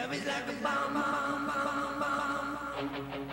Love is like a bomb, bomb, bomb, bomb, bomb.